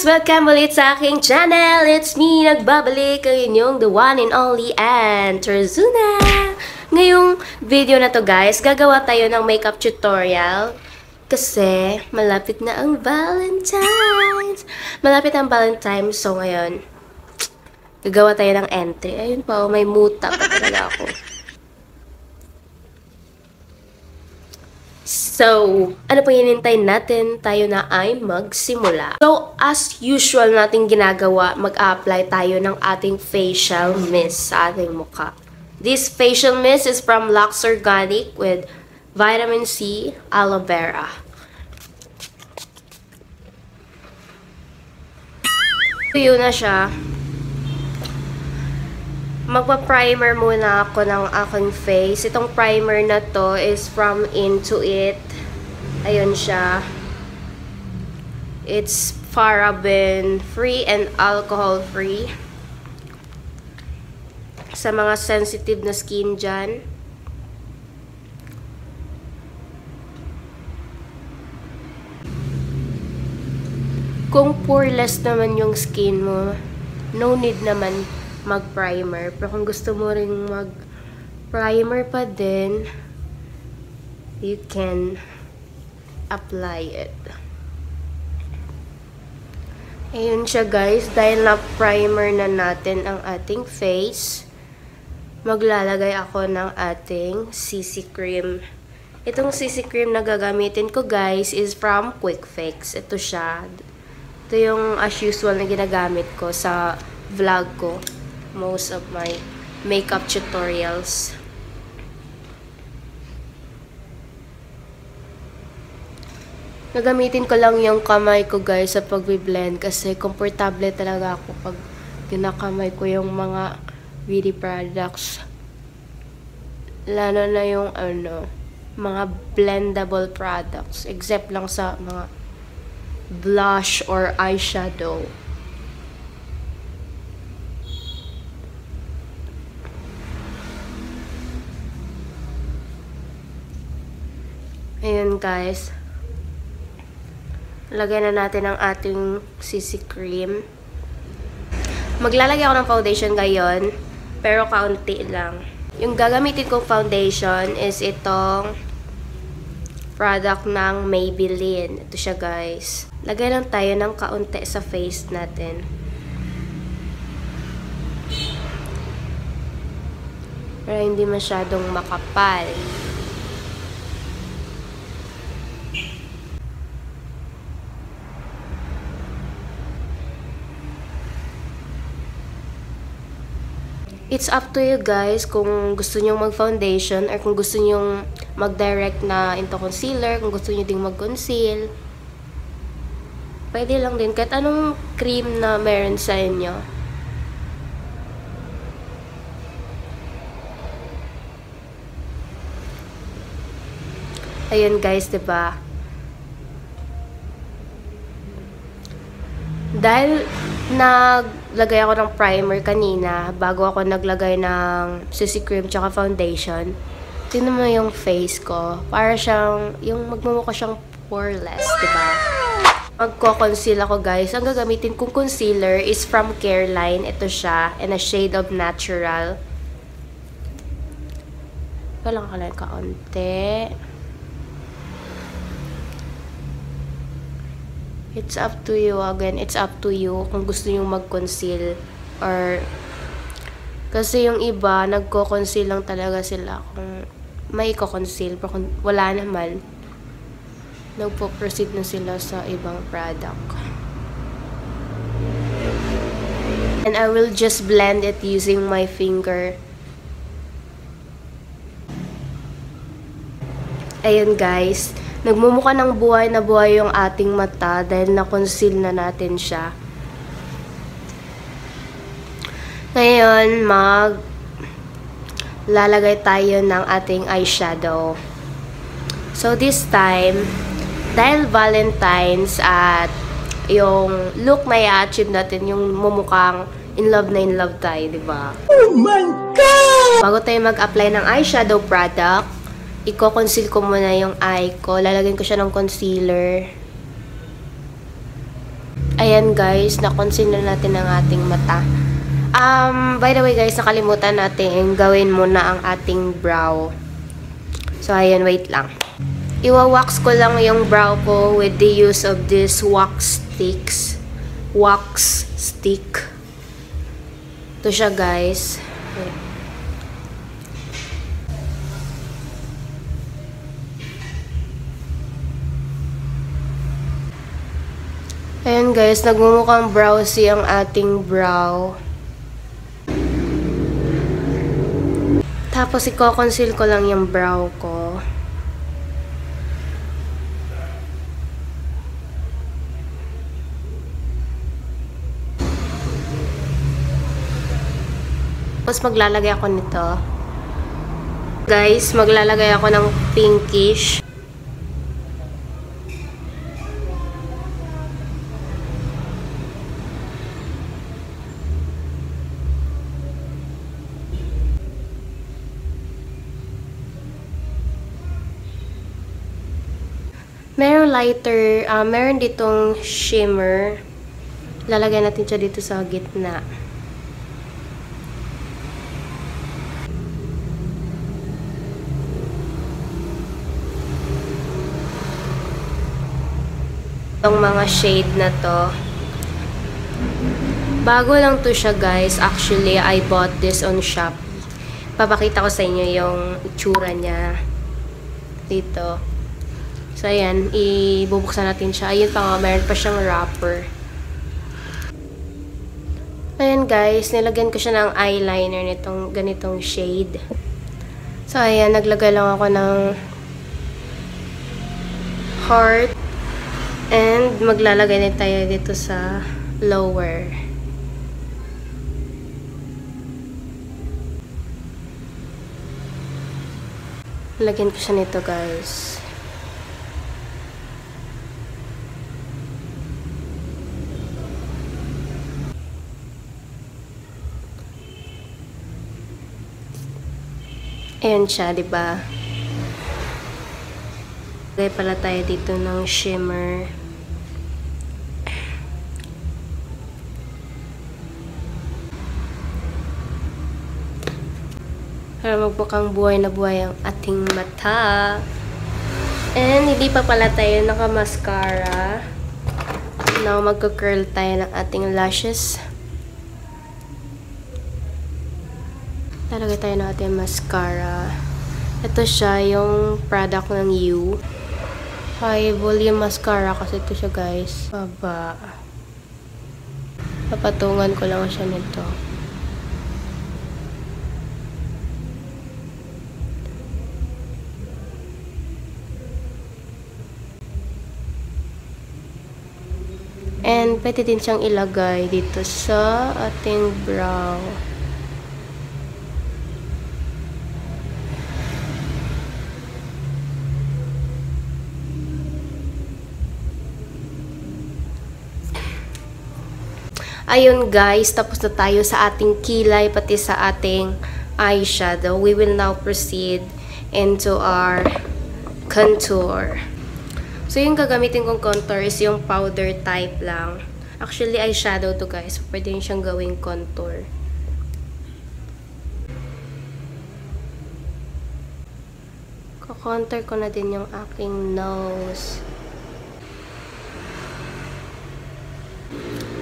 guys! Welcome ulit sa aking channel! It's me! Nagbabalik ang inyong the one and only Anne Trazona! Ngayong video na to guys, gagawa tayo ng makeup tutorial kasi malapit na ang Valentine's! Malapit ang Valentine's, so ngayon gagawa tayo ng entry. Ayun pa, may muta pa talaga ako. So, ano pang hinintay natin? Tayo na ay magsimula. So, as usual nating ginagawa, mag-apply tayo ng ating facial mist sa ating mukha. This facial mist is from Lux Organic with vitamin C, aloe vera. So, yun na siya. Magpa-primer muna ako ng aking face. Itong primer na to is from Into It. Ayun siya. It's paraben-free and alcohol-free. Sa mga sensitive na skin dyan. Kung poreless naman yung skin mo, no need naman mag-primer. Pero kung gusto mo rin mag-primer pa din, you can apply it. Ayun siya guys. Dahil na-primer na natin ang ating face, maglalagay ako ng ating CC cream. Itong CC cream na gagamitin ko guys is from Quick Fix. Ito siya. Ito yung as usual na ginagamit ko sa vlog ko. Most of my makeup tutorials. Nagamitin ko lang yung kamay ko guys sa pagbi-blend kasi komportable talaga ako pag ginakamay ko yung mga beauty products. Lalo na yung ano, mga blendable products except lang sa mga blush or eyeshadow. Ayan guys. Lagyan na natin ang ating CC cream. Maglalagay ako ng foundation ngayon, pero kaunti lang. Yung gagamitin kong foundation is itong product ng Maybelline. Ito siya guys. Lagyan lang tayo ng kaunti sa face natin. Para hindi masyadong makapal. It's up to you guys kung gusto nyo mag-foundation or kung gusto nyo mag-direct na into concealer, kung gusto nyo ding mag-conceal. Pwede lang din kahit anong cream na meron sa inyo. Ayun guys, diba? Dahil naglagay ako ng primer kanina bago ako naglagay ng CC cream tsaka foundation, tingnan mo yung face ko. Para siyang, yung magmumukha siyang poreless, diba? Magko-conceal ako guys. Ang gagamitin kong concealer is from Careline. Ito siya. And a shade of natural. Walang kalan kaunti. It's up to you. Again, it's up to you kung gusto nyo mag-conceal or kasi yung iba, nagko-conceal lang talaga sila kung may ko-conceal. Pero kung wala naman, nagpo-proceed na sila sa ibang product. And I will just blend it using my finger. Ayun guys. Nagmumukha ng buhay na buhay yung ating mata dahil na-conceal na natin siya. Ngayon, lalagay tayo ng ating eyeshadow. So, this time, dahil Valentine's at yung look na i-achieve natin, yung mumukhang in love tayo, diba? Oh my God! Bago tayo mag-apply ng eyeshadow product, i-conceal ko muna yung eye ko. Lalagyan ko siya ng concealer. Ayan guys, na-conceal na natin ang ating mata. By the way guys, nakalimutan natin gawin muna ang ating brow. So ayan, wait lang. Iwa-wax ko lang yung brow ko with the use of this wax sticks. Wax stick. Ito siya guys. Ayan. Ayan guys, nagmumukhang browsy ang ating brow. Tapos i-conceal ko lang yung brow ko. Tapos maglalagay ako nito. Guys, maglalagay ako ng pinkish. Meron lighter, meron ditong shimmer. Lalagyan natin siya dito sa gitna. Itong mga shade na to. Bago lang to siya guys. Actually, I bought this on Shopee. Papakita ko sa inyo yung itsura niya. Dito. So, ayan. Ibubuksan natin siya. Ayun pa nga. Meron pa siyang wrapper. Ayan, guys. Nilagyan ko siya ng eyeliner nitong ganitong shade. So, ayan. Naglagay lang ako ng heart. And, maglalagay na tayo dito sa lower. Lagyan ko siya nito, guys. Ayan siya, diba? Lagay pala tayo dito ng shimmer. Para magbukang buhay na buhay ang ating mata. And hindi pa pala tayo naka-mascara. Now, magka-curl tayo ng ating lashes. Lalagay tayo ng ating mascara. Ito siya, yung product ng You. High volume mascara kasi ito siya guys. Baba. Papatungan ko lang siya nito. And pwede din siyang ilagay dito sa ating brow. Ayun guys, tapos na tayo sa ating kilay, pati sa ating eyeshadow. We will now proceed into our contour. So yung gagamitin kong contour is yung powder type lang. Actually, eyeshadow to guys. Pwede yun siyang gawing contour. Kukontour ko na din yung aking nose.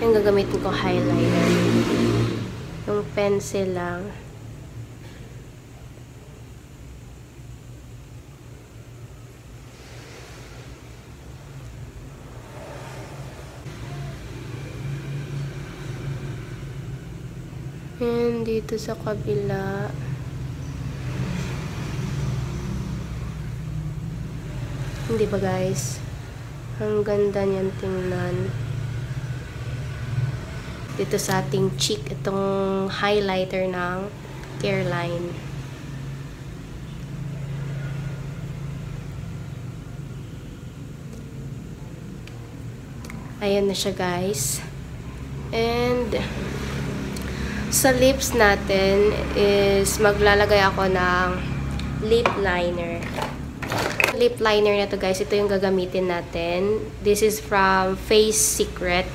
Yung gagamitin ko highlighter. Yung pencil lang. And dito sa kabila. Hindi ba guys? Ang ganda niyan tingnan. Dito sa ating cheek, itong highlighter ng Careline. Ayan na siya guys. And sa lips natin is maglalagay ako ng lip liner. Lip liner na to guys, ito yung gagamitin natin. This is from Face Secret.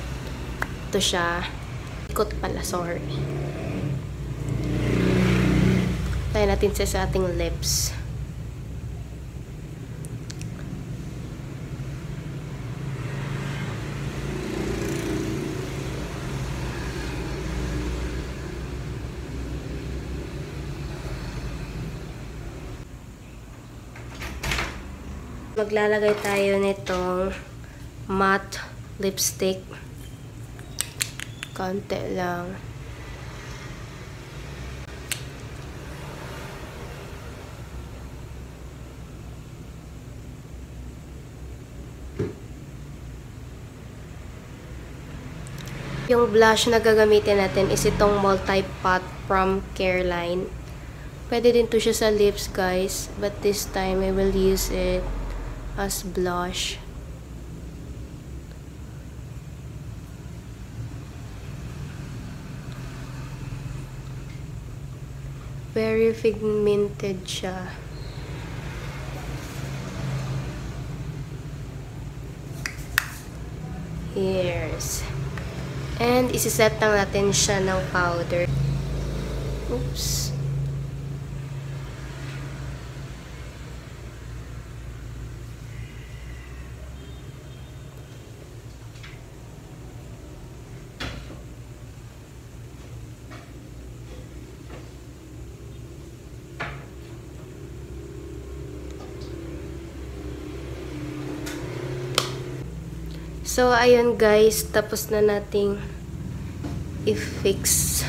Ito siya. Ikot pala, sorry. Tayo natin siya sa ating lips. Maglalagay tayo nitong matte lipstick. Konti lang. Yung blush na gagamitin natin is itong multi-pot from Careline. Pwede din to siya sa lips, guys. But this time, I will use it as blush. Very pigmented siya. Here's. And isiset lang natin siya ng powder. Oops. So, ayun guys, tapos na nating i-fix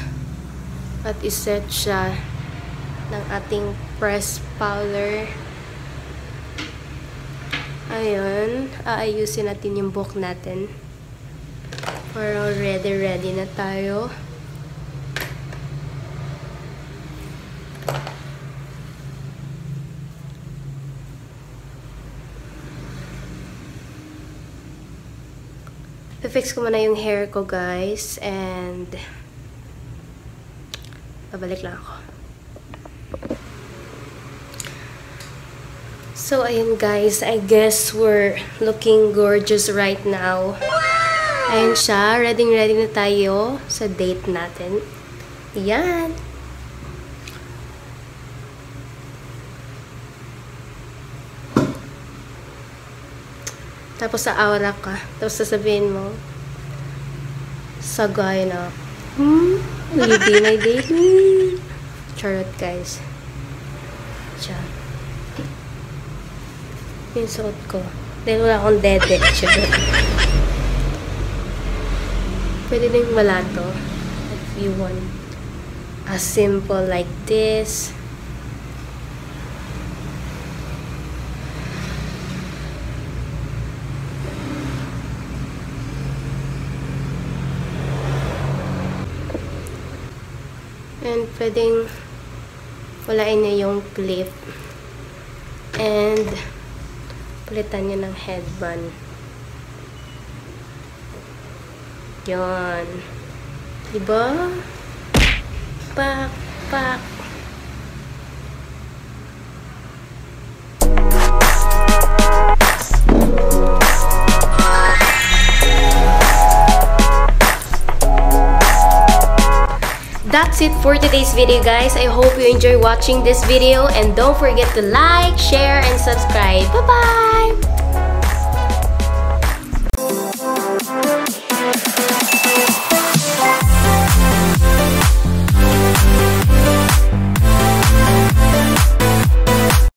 at iset siya ng ating pressed powder. Ayun, aayusin natin yung buhok natin. Para ready na tayo. I-fix ko muna yung hair ko, guys, and babalik lang ako. So, ayun, guys, I guess we're looking gorgeous right now. Ayun siya, ready na tayo sa date natin. Yan! Tapos sa aura ka. Tapos sasabihin mo, sagay na. Will be my date? Charot, guys. Charot. Yung suot ko. Dahil wala akong dede. Charot. Pwede na yung wala to. If you want a simple like this. And pwedeng walain niya yung clip and palitan niya ng headband. Yun. Diba? Pak, pak. That's it for today's video, guys. I hope you enjoy watching this video and don't forget to like, share, and subscribe. Bye-bye!